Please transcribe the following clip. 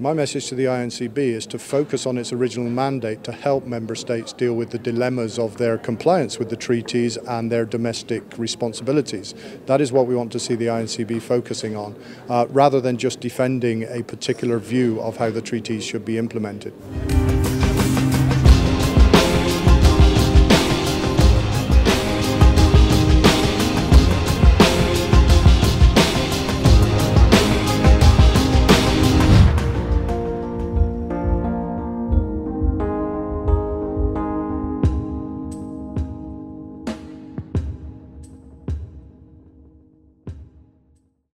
My message to the INCB is to focus on its original mandate to help member states deal with the dilemmas of their compliance with the treaties and their domestic responsibilities. That is what we want to see the INCB focusing on, rather than just defending a particular view of how the treaties should be implemented.